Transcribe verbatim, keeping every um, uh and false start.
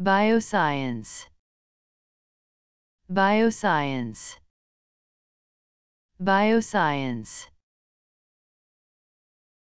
Bioscience. Bioscience. Bioscience.